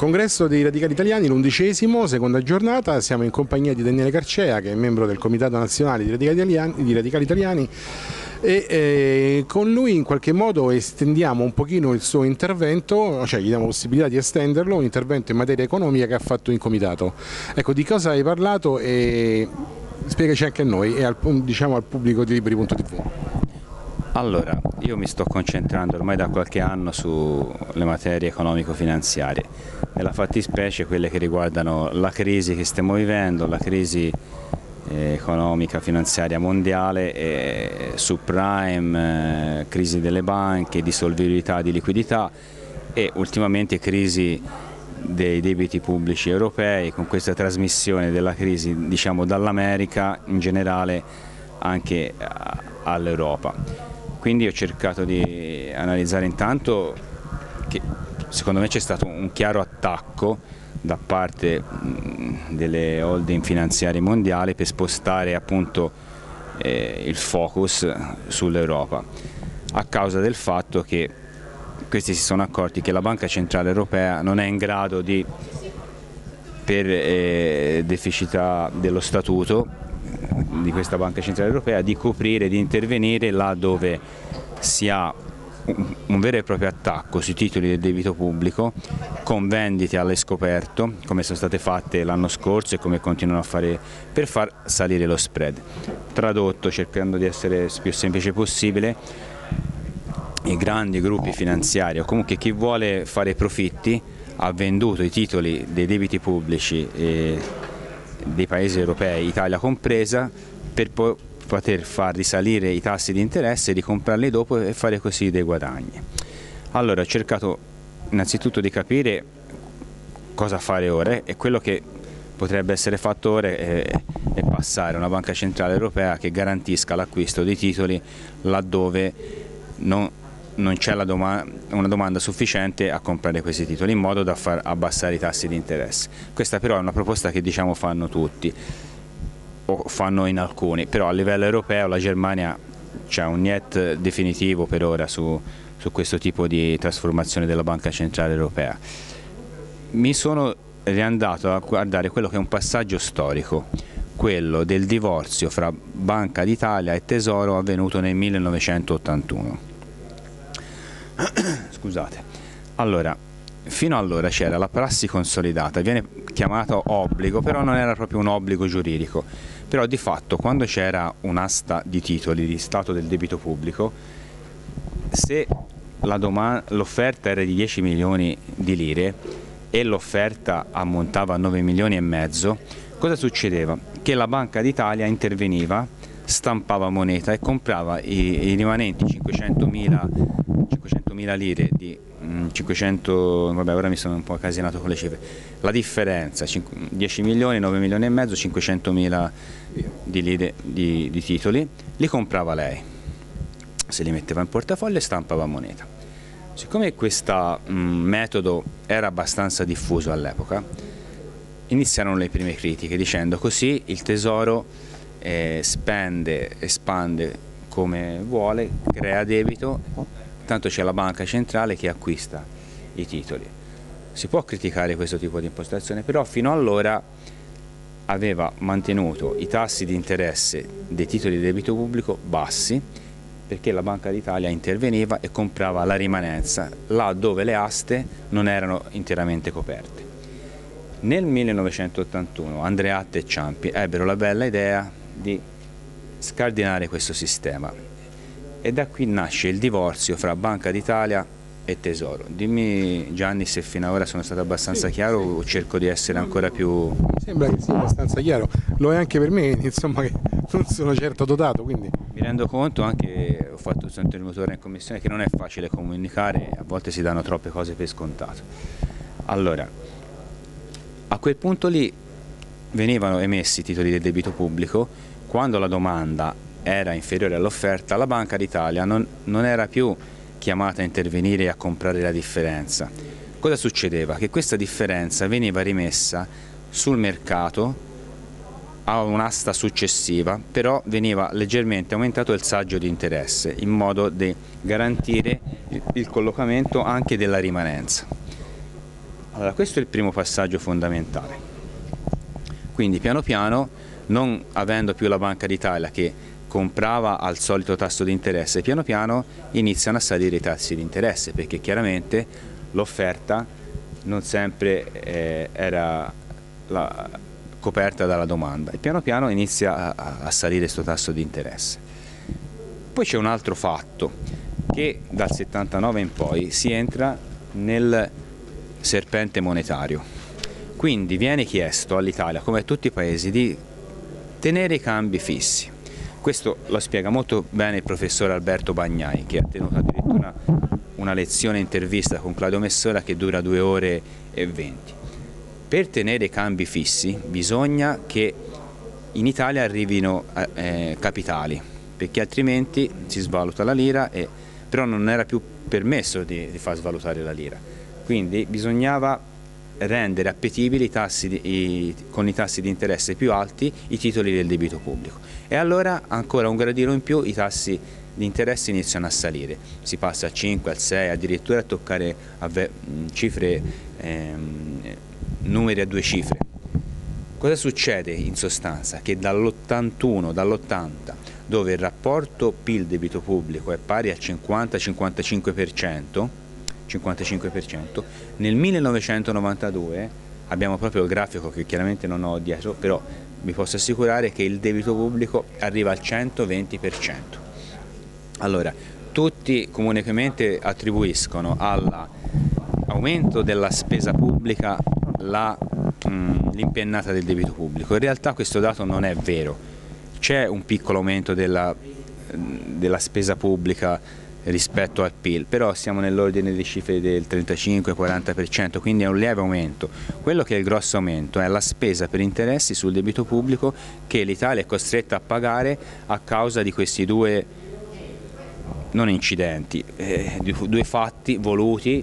Congresso dei Radicali Italiani, l'11º, seconda giornata, siamo in compagnia di Daniele Carcea, che è membro del Comitato Nazionale dei Radicali Italiani e con lui in qualche modo estendiamo un pochino il suo intervento, cioè gli diamo possibilità di estenderlo, un intervento in materia economica che ha fatto in Comitato. Ecco, di cosa hai parlato e spiegaci anche a noi e al pubblico di Liberi.tv. Allora, io mi sto concentrando ormai da qualche anno sulle materie economico-finanziarie, nella fattispecie quelle che riguardano la crisi che stiamo vivendo, la crisi economica-finanziaria mondiale, subprime, crisi delle banche, dissolvibilità di liquidità e ultimamente crisi dei debiti pubblici europei, con questa trasmissione della crisi, diciamo, dall'America in generale anche all'Europa. Quindi ho cercato di analizzare intanto che secondo me c'è stato un chiaro attacco da parte delle holding finanziarie mondiali per spostare appunto il focus sull'Europa, a causa del fatto che questi si sono accorti che la Banca Centrale Europea non è in grado di, per deficità dello statuto di questa Banca Centrale Europea, di coprire, di intervenire là dove si ha un vero e proprio attacco sui titoli del debito pubblico con vendite all'escoperto, come sono state fatte l'anno scorso e come continuano a fare per far salire lo spread. Tradotto, cercando di essere più semplice possibile, i grandi gruppi finanziari o comunque chi vuole fare profitti ha venduto i titoli dei debiti pubblici dei paesi europei, Italia compresa, per poter far risalire i tassi di interesse, ricomprarli dopo e fare così dei guadagni. Allora ho cercato innanzitutto di capire cosa fare ora, e quello che potrebbe essere fatto ora è passare a una Banca Centrale Europea che garantisca l'acquisto dei titoli laddove non c'è una domanda sufficiente a comprare questi titoli, in modo da far abbassare i tassi di interesse. Questa però è una proposta che, diciamo, fanno tutti o fanno in alcuni, però a livello europeo la Germania c'è un niet definitivo per ora su questo tipo di trasformazione della Banca Centrale Europea. Mi sono riandato a guardare quello che è un passaggio storico, quello del divorzio fra Banca d'Italia e Tesoro avvenuto nel 1981. Scusate. Allora, fino allora c'era la prassi consolidata, viene chiamato obbligo, però non era proprio un obbligo giuridico, però di fatto quando c'era un'asta di titoli di stato del debito pubblico, se l'offerta era di 10 milioni di lire e l'offerta ammontava a 9,5 milioni, cosa succedeva? Che la Banca d'Italia interveniva, stampava moneta e comprava i rimanenti 500.000 lire di 500, vabbè, ora mi sono un po' casinato con le cifre, la differenza 10 milioni, 9 milioni e mezzo, 500.000 di lire di titoli, li comprava lei, se li metteva in portafoglio e stampava moneta. Siccome questo metodo era abbastanza diffuso all'epoca, iniziarono le prime critiche dicendo: così il Tesoro espande come vuole, crea debito, tanto c'è la banca centrale che acquista i titoli. Si può criticare questo tipo di impostazione, però fino allora aveva mantenuto i tassi di interesse dei titoli di debito pubblico bassi, perché la Banca d'Italia interveniva e comprava la rimanenza là dove le aste non erano interamente coperte. Nel 1981 Andreatta e Ciampi ebbero la bella idea di scardinare questo sistema, e da qui nasce il divorzio fra Banca d'Italia e Tesoro. Dimmi, Gianni, se fino ad ora sono stato abbastanza chiaro, o cerco di essere ancora più... Sembra che sia abbastanza chiaro, lo è anche per me, insomma, che non sono certo dotato, quindi... Mi rendo conto, anche ho fatto il suo interlocutore in commissione, che non è facile comunicare, a volte si danno troppe cose per scontato. Allora, a quel punto lì venivano emessi i titoli del debito pubblico, quando la domanda era inferiore all'offerta, la Banca d'Italia non era più chiamata a intervenire e a comprare la differenza. Cosa succedeva? Che questa differenza veniva rimessa sul mercato a un'asta successiva, però veniva leggermente aumentato il saggio di interesse, in modo da garantire il collocamento anche della rimanenza. Allora, questo è il primo passaggio fondamentale. Quindi piano piano, non avendo più la Banca d'Italia che comprava al solito tasso di interesse, piano piano iniziano a salire i tassi di interesse, perché chiaramente l'offerta non sempre era coperta dalla domanda, e piano piano inizia a salire questo tasso di interesse. Poi c'è un altro fatto, che dal 79 in poi si entra nel serpente monetario, quindi viene chiesto all'Italia, come a tutti i paesi, di tenere i cambi fissi. Questo lo spiega molto bene il professor Alberto Bagnai, che ha tenuto addirittura una lezione intervista con Claudio Messola che dura 2 ore e 20. Per tenere i cambi fissi bisogna che in Italia arrivino capitali, perché altrimenti si svaluta la lira, però non era più permesso di far svalutare la lira. Quindi bisognava rendere appetibili con i tassi di interesse più alti i titoli del debito pubblico, e allora ancora un gradino in più i tassi di interesse iniziano a salire, si passa al 5, al 6, addirittura a toccare cifre, numeri a 2 cifre. Cosa succede in sostanza? Che dall'81, dall'80, dove il rapporto PIL debito pubblico è pari al 50-55%, nel 1992, abbiamo proprio il grafico che chiaramente non ho dietro, però vi posso assicurare che il debito pubblico arriva al 120%. Allora, tutti comunemente attribuiscono all'aumento della spesa pubblica l'impennata del debito pubblico. In realtà questo dato non è vero, c'è un piccolo aumento della spesa pubblica rispetto al PIL, però siamo nell'ordine di cifre del 35-40%, quindi è un lieve aumento. Quello che è il grosso aumento è la spesa per interessi sul debito pubblico che l'Italia è costretta a pagare a causa di questi due, non incidenti, due fatti voluti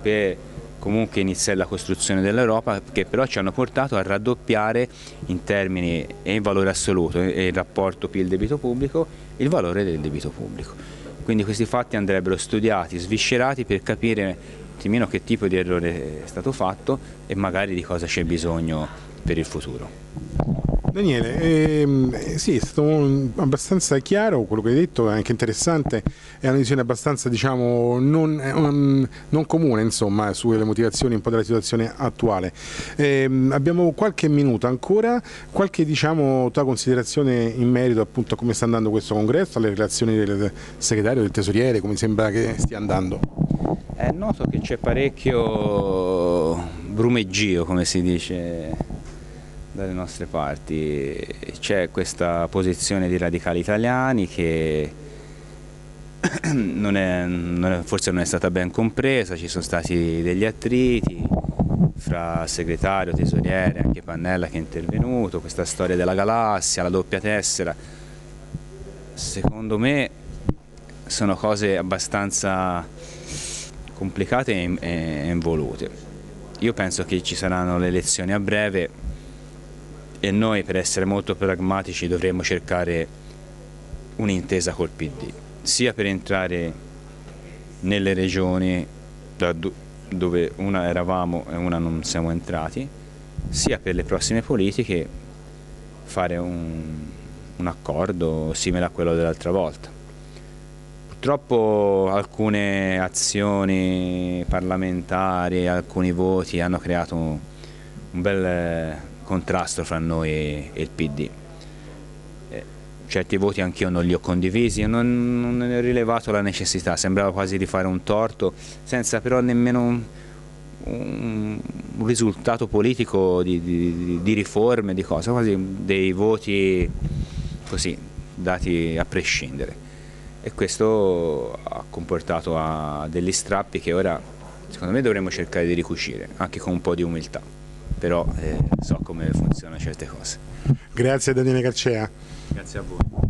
per comunque iniziare la costruzione dell'Europa, che però ci hanno portato a raddoppiare in termini e in valore assoluto e il rapporto PIL-debito pubblico, il valore del debito pubblico. Quindi questi fatti andrebbero studiati, sviscerati, per capire un attimino che tipo di errore è stato fatto e magari di cosa c'è bisogno per il futuro. Daniele, sì, è stato abbastanza chiaro quello che hai detto, è anche interessante, è una visione abbastanza, diciamo, non comune, insomma, sulle motivazioni un po' della situazione attuale. Abbiamo qualche minuto ancora, qualche, diciamo, tua considerazione in merito appunto a come sta andando questo congresso, alle relazioni del segretario, del tesoriere, come sembra che stia andando? È noto che c'è parecchio brumeggio, come si dice dalle nostre parti. C'è questa posizione di radicali italiani che forse non è stata ben compresa, ci sono stati degli attriti fra segretario, tesoriere, anche Pannella che è intervenuto, questa storia della galassia, la doppia tessera. Secondo me sono cose abbastanza complicate e involute. Io penso che ci saranno le elezioni a breve e noi, per essere molto pragmatici, dovremmo cercare un'intesa col PD, sia per entrare nelle regioni dove una eravamo e una non siamo entrati, sia per le prossime politiche fare un accordo simile a quello dell'altra volta. Purtroppo alcune azioni parlamentari, alcuni voti hanno creato un bel contrasto fra noi e il PD. Certi voti anch'io non li ho condivisi, non ne ho rilevato la necessità, sembrava quasi di fare un torto, senza però nemmeno un risultato politico di riforme, di cose, quasi dei voti così, dati a prescindere. E questo ha comportato a degli strappi che ora, secondo me, dovremmo cercare di ricucire, anche con un po' di umiltà. Però so come funzionano certe cose. Grazie Daniele Carcea. Grazie a voi.